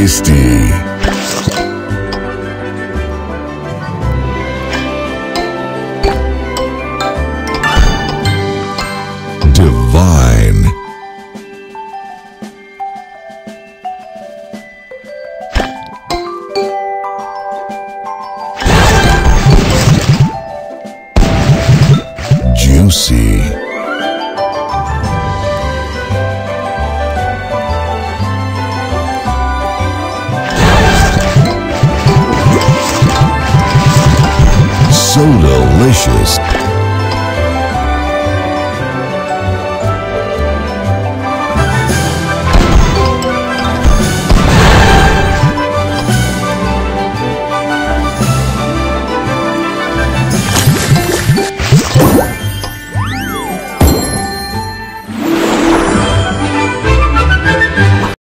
tasty. Divine. Juicy. So delicious.